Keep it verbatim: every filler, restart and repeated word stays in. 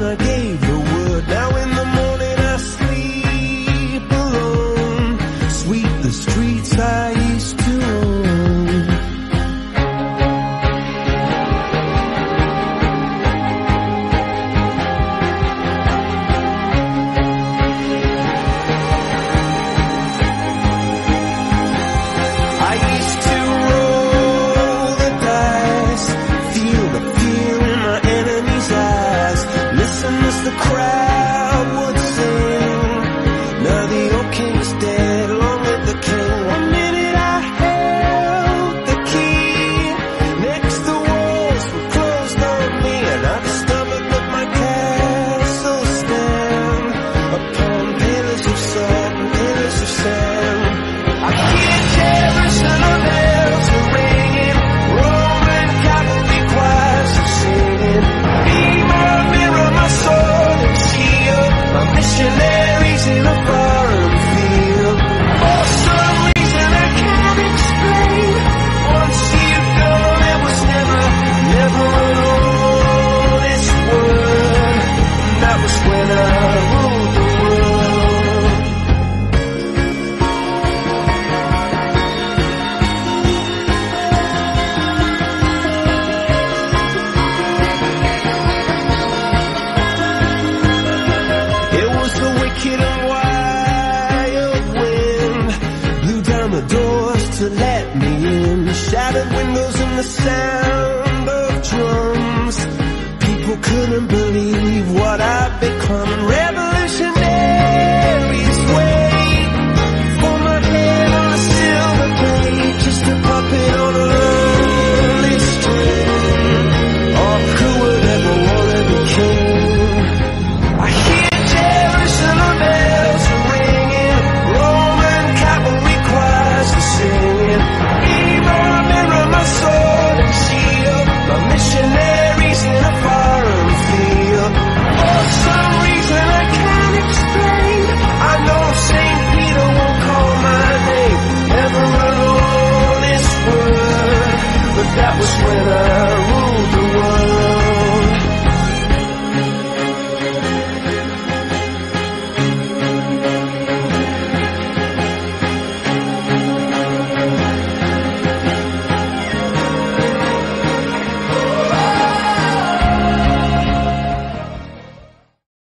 when I gave the word. Now in the morning I sleep alone, sweep the streets I used to own. Shattered windows and the sound of drums. People couldn't believe.